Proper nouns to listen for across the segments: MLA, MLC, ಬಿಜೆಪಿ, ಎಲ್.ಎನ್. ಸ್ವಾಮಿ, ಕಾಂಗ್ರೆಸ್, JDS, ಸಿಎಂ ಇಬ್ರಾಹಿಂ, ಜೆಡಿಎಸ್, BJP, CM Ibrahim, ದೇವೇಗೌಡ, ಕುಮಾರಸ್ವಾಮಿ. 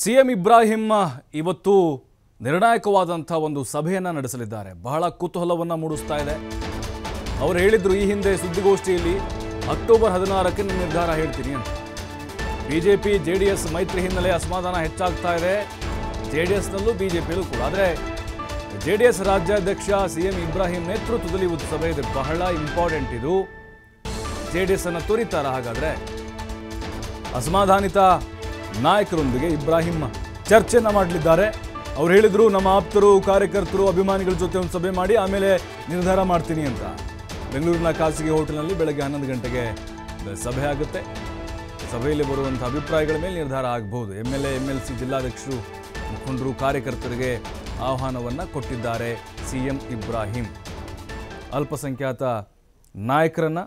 ಸಿಎಂ ಇಬ್ರಾಹಿಂ ಇವತ್ತು ನಿರ್ಣಾಯಕವಾದಂತ ಒಂದು ಸಭೆಯನ್ನ ನಡೆಸಲಿದ್ದಾರೆ. ಬಹಳ ಕುತೂಹಲವನ್ನ ಮೂಡಿಸ್ತಾ ಇದೆ. ಅವರು ಹೇಳಿದ್ರು ಈ ಹಿಂದೆ ಸುದ್ದಿಗೋಷ್ಠಿಯಲ್ಲಿ ಅಕ್ಟೋಬರ್ 16ಕ್ಕೆ ನಿರ್ಧಾರ ಹೇಳ್ತೀನಿ ಅಂತ. ಬಿಜೆಪಿ ಜೆಡಿಎಸ್ ಮೈತ್ರಿ ಹಿನ್ನೆಲೆ ಅಸಮಾಧಾನ ಹೆಚ್ಚಾಗ್ತಾ ಇದೆ. ಜೆಡಿಎಸ್ನಲ್ಲೂ ಬಿಜೆಪಿಯಲ್ಲೂ ಕೂಡ. ಆದರೆ ಜೆಡಿಎಸ್ ರಾಜ್ಯಾಧ್ಯಕ್ಷ ಸಿಎಂ ಇಬ್ರಾಹಿಂ ನೇತೃತ್ವದಲ್ಲಿ ಒಂದು ಸಭೆ ಇದೆ. ಬಹಳ ಇಂಪಾರ್ಟೆಂಟ್ ಇದು. ಜೆಡಿಎಸ್ ಅನ್ನು ತೋರಿತಾರ ಹಾಗಾದ್ರೆ ಅಸಮಾಧಾನಿತ ನಾಯಕರೊಂದಿಗೆ ಇಬ್ರಾಹಿಂ ಚರ್ಚೆನ ಮಾಡಲಿದ್ದಾರೆ. ಅವರು ಹೇಳಿದ್ರು ನಮ್ಮ ಆಪ್ತರು ಕಾರ್ಯಕರ್ತರು ಅಭಿಮಾನಿಗಳ ಜೊತೆ ಒಂದು ಸಭೆ ಮಾಡಿ ಆಮೇಲೆ ನಿರ್ಧಾರ ಮಾಡ್ತೀನಿ ಅಂತ. ಬೆಂಗಳೂರಿನ ಖಾಸಗಿ ಹೋಟೆಲ್ನಲ್ಲಿ ಬೆಳಗ್ಗೆ 11 ಗಂಟೆಗೆ ಸಭೆ ಆಗುತ್ತೆ. ಸಭೆಯಲ್ಲಿ ಬರುವಂಥ ಅಭಿಪ್ರಾಯಗಳ ಮೇಲೆ ನಿರ್ಧಾರ ಆಗಬಹುದು. MLA MLC ಜಿಲ್ಲಾಧ್ಯಕ್ಷರು ಮುಖಂಡರು ಕಾರ್ಯಕರ್ತರಿಗೆ ಆಹ್ವಾನವನ್ನು ಕೊಟ್ಟಿದ್ದಾರೆ. ಸಿಎಂ ಇಬ್ರಾಹಿಂ ಅಲ್ಪಸಂಖ್ಯಾತ ನಾಯಕರನ್ನು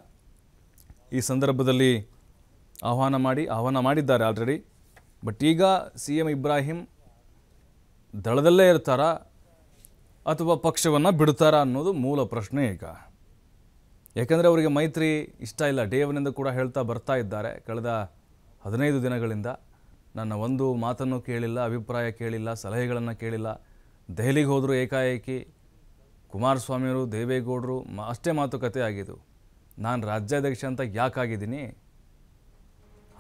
ಈ ಸಂದರ್ಭದಲ್ಲಿ ಆಹ್ವಾನ ಮಾಡಿದ್ದಾರೆ ಆಲ್ರೆಡಿ. ಬಟ್ ಈಗ ಸಿಎಂ ಇಬ್ರಾಹಿಂ ದಳದಲ್ಲೇ ಇರ್ತಾರಾ ಅಥವಾ ಪಕ್ಷವನ್ನು ಬಿಡ್ತಾರಾ ಅನ್ನೋದು ಮೂಲ ಪ್ರಶ್ನೆ ಈಗ. ಯಾಕೆಂದರೆ ಅವರಿಗೆ ಮೈತ್ರಿ ಇಷ್ಟ ಇಲ್ಲ. ಡೇವನಿಂದ ಕೂಡ ಹೇಳ್ತಾ ಬರ್ತಾ ಇದ್ದಾರೆ ಕಳೆದ 15 ದಿನಗಳಿಂದ. ನನ್ನ ಒಂದು ಮಾತನ್ನು ಕೇಳಿಲ್ಲ, ಅಭಿಪ್ರಾಯ ಕೇಳಿಲ್ಲ, ಸಲಹೆಗಳನ್ನು ಕೇಳಿಲ್ಲ. ದೆಹಲಿಗೆ ಹೋದರೂ ಏಕಾಏಕಿ ಕುಮಾರಸ್ವಾಮಿಯವರು ದೇವೇಗೌಡರು ಅಷ್ಟೇ ಮಾತುಕತೆ ಆಗಿದ್ದು. ನಾನು ರಾಜ್ಯಾಧ್ಯಕ್ಷ ಅಂತ ಯಾಕಾಗಿದ್ದೀನಿ,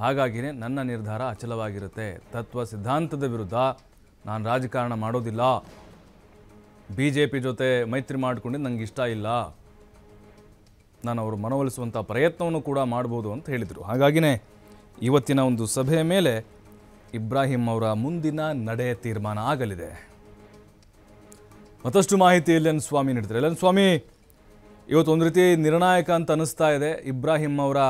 ಹಾಗಾಗಿಯೇ ನನ್ನ ನಿರ್ಧಾರ ಅಚಲವಾಗಿರುತ್ತೆ. ತತ್ವ ಸಿದ್ಧಾಂತದ ವಿರುದ್ಧ ನಾನು ರಾಜಕಾರಣ ಮಾಡೋದಿಲ್ಲ. BJP ಜೊತೆ ಮೈತ್ರಿ ಮಾಡಿಕೊಂಡು ನನಗೆ ಇಷ್ಟ ಇಲ್ಲ, ನಾನು ಅವರು ಮನವೊಲಿಸುವಂಥ ಪ್ರಯತ್ನವನ್ನು ಕೂಡ ಮಾಡ್ಬೋದು ಅಂತ ಹೇಳಿದರು. ಹಾಗಾಗಿಯೇ ಇವತ್ತಿನ ಒಂದು ಸಭೆಯ ಮೇಲೆ ಇಬ್ರಾಹಿಂ ಅವರ ಮುಂದಿನ ನಡೆ ತೀರ್ಮಾನ ಆಗಲಿದೆ. ಮತ್ತಷ್ಟು ಮಾಹಿತಿ ಎಲ್.ಎನ್. ಸ್ವಾಮಿ ನೀಡ್ತಾರೆ. ಎಲ್.ಎನ್. ಸ್ವಾಮಿ, ಇವತ್ತು ಒಂದು ರೀತಿ ನಿರ್ಣಾಯಕ ಅಂತ ಅನ್ನಿಸ್ತಾ ಇದೆ. ಇಬ್ರಾಹಿಂ ಅವರ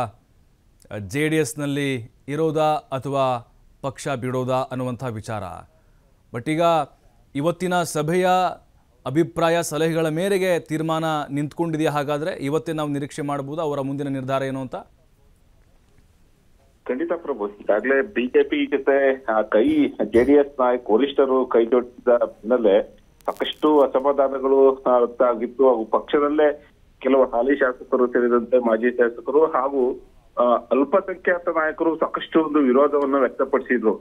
JDSನಲ್ಲಿ ಇರೋದಾ ಅಥವಾ ಪಕ್ಷ ಬಿಡೋದಾ ಅನ್ನುವಂಥ ವಿಚಾರ. ಬಟ್ ಈಗ ಇವತ್ತಿನ ಸಭೆಯ ಅಭಿಪ್ರಾಯ ಸಲಹೆಗಳ ಮೇರೆಗೆ ತೀರ್ಮಾನ ನಿಂತ್ಕೊಂಡಿದೆಯಾ? ಹಾಗಾದರೆ ಇವತ್ತೇ ನಾವು ನಿರೀಕ್ಷೆ ಮಾಡಬಹುದು ಅವರ ಮುಂದಿನ ನಿರ್ಧಾರ ಏನು ಅಂತ? ಖಂಡಿತ ಪ್ರಭು, ಈಗಾಗಲೇ ಬಿಜೆಪಿ ಜೊತೆ JDS ವರಿಷ್ಠರು ಕೈ ಜೋಡಿಸಿದ ಬೆನ್ನಲ್ಲೇ ಸಾಕಷ್ಟು ಅಸಮಾಧಾನಗಳು ಆಗಿತ್ತು. ಹಾಗೂ ಪಕ್ಷದಲ್ಲೇ ಕೆಲವು ಹಾಲಿ ಶಾಸಕರು ಸೇರಿದಂತೆ ಮಾಜಿ ಶಾಸಕರು ಹಾಗೂ ಅಲ್ಪಸಂಖ್ಯಾತ ನಾಯಕರು ಸಾಕಷ್ಟು ಒಂದು ವಿರೋಧವನ್ನು ವ್ಯಕ್ತಪಡಿಸಿದ್ರು.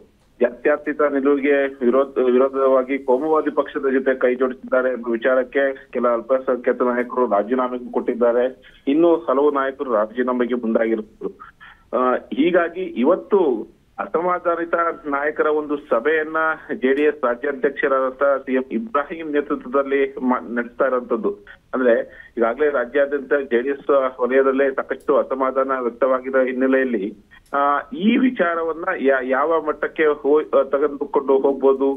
ಜಾತ್ಯಾತೀತ ನಿಲುವಿಗೆ ವಿರೋಧವಾಗಿ ಕೋಮುವಾದಿ ಪಕ್ಷದ ಜೊತೆ ಕೈ ಜೋಡಿಸಿದ್ದಾರೆ ಎಂಬ ವಿಚಾರಕ್ಕೆ ಕೆಲ ಅಲ್ಪಸಂಖ್ಯಾತ ನಾಯಕರು ರಾಜೀನಾಮೆಗೂ ಕೊಟ್ಟಿದ್ದಾರೆ. ಇನ್ನು ಹಲವು ನಾಯಕರು ರಾಜೀನಾಮೆಗೆ ಮುಂದಾಗಿರುತ್ತರು. ಹೀಗಾಗಿ ಇವತ್ತು ಅಸಮಾಧಾನಿತ ನಾಯಕರ ಒಂದು ಸಭೆಯನ್ನ JDS ರಾಜ್ಯಾಧ್ಯಕ್ಷರಾದಂತಹ CM ಇಬ್ರಾಹಿಂ ನೇತೃತ್ವದಲ್ಲಿ ನಡೆಸ್ತಾ ಇರೋಂಥದ್ದು. ಅಂದ್ರೆ ಈಗಾಗಲೇ ರಾಜ್ಯಾದ್ಯಂತ JDS ವಲಯದಲ್ಲೇ ಸಾಕಷ್ಟು ಅಸಮಾಧಾನ ವ್ಯಕ್ತವಾಗಿರೋ ಹಿನ್ನೆಲೆಯಲ್ಲಿ ಈ ವಿಚಾರವನ್ನ ಯಾವ ಮಟ್ಟಕ್ಕೆ ತೆಗೆದುಕೊಂಡು ಹೋಗ್ಬೋದು,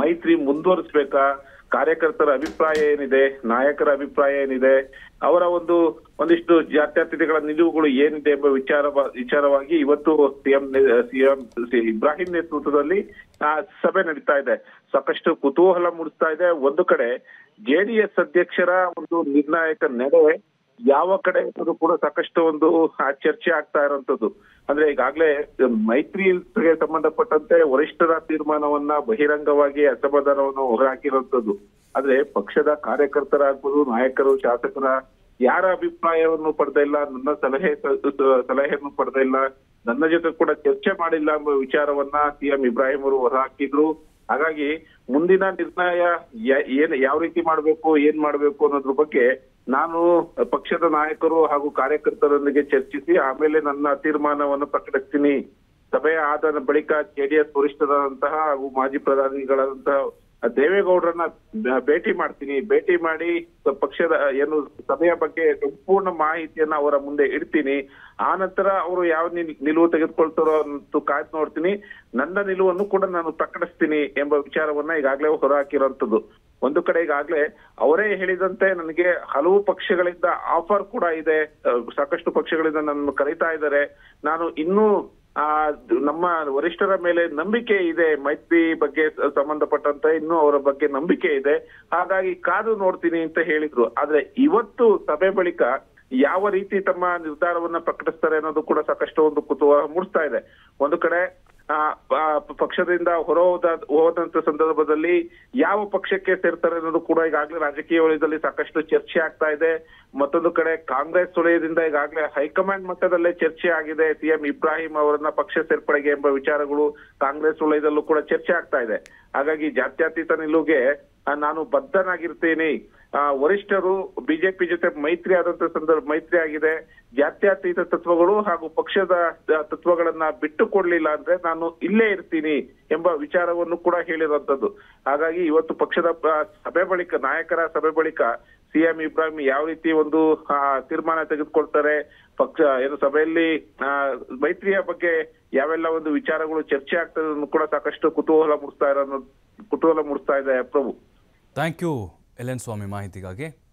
ಮೈತ್ರಿ ಮುಂದುವರಿಸ್ಬೇಕಾ, ಕಾರ್ಯಕರ್ತರ ಅಭಿಪ್ರಾಯ ಏನಿದೆ, ನಾಯಕರ ಅಭಿಪ್ರಾಯ ಏನಿದೆ, ಅವರ ಒಂದಿಷ್ಟು ಜಾತ್ಯತೀತಗಳ ನಿಲುವುಗಳು ಏನಿದೆ ಎಂಬ ವಿಚಾರವಾಗಿ ಇವತ್ತು ಸಿಎಂ ಇಬ್ರಾಹಿಂ ನೇತೃತ್ವದಲ್ಲಿ ಸಭೆ ನಡೀತಾ ಇದೆ. ಸಾಕಷ್ಟು ಕುತೂಹಲ ಮೂಡಿಸ್ತಾ ಇದೆ. ಒಂದು ಕಡೆ JDS ಅಧ್ಯಕ್ಷರ ಒಂದು ನಿರ್ಣಾಯಕ ನಡೆ ಯಾವ ಕಡೆ ಇರೋದು ಕೂಡ ಸಾಕಷ್ಟು ಒಂದು ಚರ್ಚೆ ಆಗ್ತಾ ಇರೋಂಥದ್ದು. ಅಂದ್ರೆ ಈಗಾಗಲೇ ಮೈತ್ರಿಗೆ ಸಂಬಂಧಪಟ್ಟಂತೆ ವರಿಷ್ಠರ ತೀರ್ಮಾನವನ್ನ ಬಹಿರಂಗವಾಗಿ ಅಸಮಾಧಾನವನ್ನು ಹೊರಹಾಕಿರುವಂಥದ್ದು. ಆದ್ರೆ ಪಕ್ಷದ ಕಾರ್ಯಕರ್ತರಾಗ್ಬೋದು, ನಾಯಕರು, ಶಾಸಕರ ಯಾರ ಅಭಿಪ್ರಾಯವನ್ನು ಪಡೆದ ಇಲ್ಲ, ನನ್ನ ಸಲಹೆಯನ್ನು ಪಡೆದ ಇಲ್ಲ, ನನ್ನ ಜೊತೆ ಕೂಡ ಚರ್ಚೆ ಮಾಡಿಲ್ಲ ಎಂಬ ವಿಚಾರವನ್ನ ಸಿಎಂ ಇಬ್ರಾಹಿಂ ಅವರು ಹೊರಹಾಕಿದ್ರು. ಹಾಗಾಗಿ ಮುಂದಿನ ನಿರ್ಣಯ ಯಾವ ರೀತಿ ಮಾಡಬೇಕು, ಏನ್ ಮಾಡಬೇಕು ಅನ್ನೋದ್ರ ಬಗ್ಗೆ ನಾನು ಪಕ್ಷದ ನಾಯಕರು ಹಾಗೂ ಕಾರ್ಯಕರ್ತರೊಂದಿಗೆ ಚರ್ಚಿಸಿ ಆಮೇಲೆ ನನ್ನ ತೀರ್ಮಾನವನ್ನು ಪ್ರಕಟಿಸ್ತೀನಿ. ಸಭೆ ಆದ ಬಳಿಕ JDS ವರಿಷ್ಠರಾದಂತಹ ಹಾಗೂ ಮಾಜಿ ಪ್ರಧಾನಿಗಳಾದಂತಹ ದೇವೇಗೌಡರನ್ನ ಭೇಟಿ ಮಾಡ್ತೀನಿ. ಭೇಟಿ ಮಾಡಿ ಪಕ್ಷದ ಸಭೆಯ ಬಗ್ಗೆ ಸಂಪೂರ್ಣ ಮಾಹಿತಿಯನ್ನ ಅವರ ಮುಂದೆ ಇಡ್ತೀನಿ. ಆ ನಂತರ ಅವರು ಯಾವ ನಿಲುವು ತೆಗೆದುಕೊಳ್ತಾರೋ ಅಂತ ಕಾಯ್ದು ನೋಡ್ತೀನಿ, ನನ್ನ ನಿಲುವನ್ನು ಕೂಡ ನಾನು ಪ್ರಕಟಿಸ್ತೀನಿ ಎಂಬ ವಿಚಾರವನ್ನ ಈಗಾಗಲೇ ಹೊರಹಾಕಿರುವಂತದ್ದು. ಒಂದು ಕಡೆ ಈಗಾಗಲೇ ಅವರೇ ಹೇಳಿದಂತೆ ನನಗೆ ಹಲವು ಪಕ್ಷಗಳಿಂದ ಆಫರ್ ಕೂಡ ಇದೆ, ಸಾಕಷ್ಟು ಪಕ್ಷಗಳಿಂದ ನನ್ನನ್ನು ಕರೀತಾ ಇದ್ದಾರೆ. ನಾನು ಇನ್ನೂ ನಮ್ಮ ವರಿಷ್ಠರ ಮೇಲೆ ನಂಬಿಕೆ ಇದೆ, ಮೈತ್ರಿ ಬಗ್ಗೆ ಸಂಬಂಧಪಟ್ಟಂತೆ ಇನ್ನೂ ಅವರ ಬಗ್ಗೆ ನಂಬಿಕೆ ಇದೆ, ಹಾಗಾಗಿ ಕಾದು ನೋಡ್ತೀನಿ ಅಂತ ಹೇಳಿದ್ರು. ಆದ್ರೆ ಇವತ್ತು ಸಭೆ ಬಳಿಕ ಯಾವ ರೀತಿ ತಮ್ಮ ನಿರ್ಧಾರವನ್ನ ಪ್ರಕಟಿಸ್ತಾರೆ ಅನ್ನೋದು ಕೂಡ ಸಾಕಷ್ಟು ಒಂದು ಕುತೂಹಲ ಮೂಡಿಸ್ತಾ ಇದೆ. ಒಂದು ಕಡೆ ಪಕ್ಷದಿಂದ ಹೊರಹೋದಂತ ಸಂದರ್ಭದಲ್ಲಿ ಯಾವ ಪಕ್ಷಕ್ಕೆ ಸೇರ್ತಾರೆ ಅನ್ನೋದು ಕೂಡ ಈಗಾಗಲೇ ರಾಜಕೀಯ ವಲಯದಲ್ಲಿ ಸಾಕಷ್ಟು ಚರ್ಚೆ ಆಗ್ತಾ ಇದೆ. ಮತ್ತೊಂದು ಕಡೆ ಕಾಂಗ್ರೆಸ್ ವಲಯದಿಂದ ಈಗಾಗಲೇ ಹೈಕಮಾಂಡ್ ಮಟ್ಟದಲ್ಲೇ ಚರ್ಚೆ ಆಗಿದೆ. ಸಿಎಂ ಇಬ್ರಾಹಿಂ ಅವರನ್ನ ಪಕ್ಷ ಸೇರ್ಪಡೆಗೆ ಎಂಬ ವಿಚಾರಗಳು ಕಾಂಗ್ರೆಸ್ ವಲಯದಲ್ಲೂ ಕೂಡ ಚರ್ಚೆ ಆಗ್ತಾ ಇದೆ. ಹಾಗಾಗಿ ಜಾತ್ಯತೀತ ನಿಲುವಿಗೆ ನಾನು ಬದ್ಧನಾಗಿರ್ತೀನಿ. ವರಿಷ್ಠರು ಬಿಜೆಪಿ ಜೊತೆ ಮೈತ್ರಿ ಆಗಿದೆ, ಜಾತ್ಯತೀತ ತತ್ವಗಳು ಹಾಗೂ ಪಕ್ಷದ ತತ್ವಗಳನ್ನ ಬಿಟ್ಟು ಕೊಡ್ಲಿಲ್ಲ ಅಂದ್ರೆ ನಾನು ಇಲ್ಲೇ ಇರ್ತೀನಿ ಎಂಬ ವಿಚಾರವನ್ನು ಕೂಡ ಹೇಳಿರುವಂತದ್ದು. ಹಾಗಾಗಿ ಇವತ್ತು ಪಕ್ಷದ ಸಭೆ ಬಳಿಕ, ನಾಯಕರ ಸಭೆ ಬಳಿಕ ಸಿಎಂ ಇಬ್ರಾಹಿಂ ಯಾವ ರೀತಿ ಒಂದು ತೀರ್ಮಾನ ತೆಗೆದುಕೊಳ್ತಾರೆ, ಪಕ್ಷ ಏನು ಸಭೆಯಲ್ಲಿ ಮೈತ್ರಿಯ ಬಗ್ಗೆ ಯಾವೆಲ್ಲ ಒಂದು ವಿಚಾರಗಳು ಚರ್ಚೆ ಆಗ್ತದೆ ಕೂಡ ಸಾಕಷ್ಟು ಕುತೂಹಲ ಮೂಡಿಸ್ತಾ ಇದೆ Prabhu. Thank you L N ಸ್ವಾಮಿ ಮಾಹಿತಿಗಾಗಿ.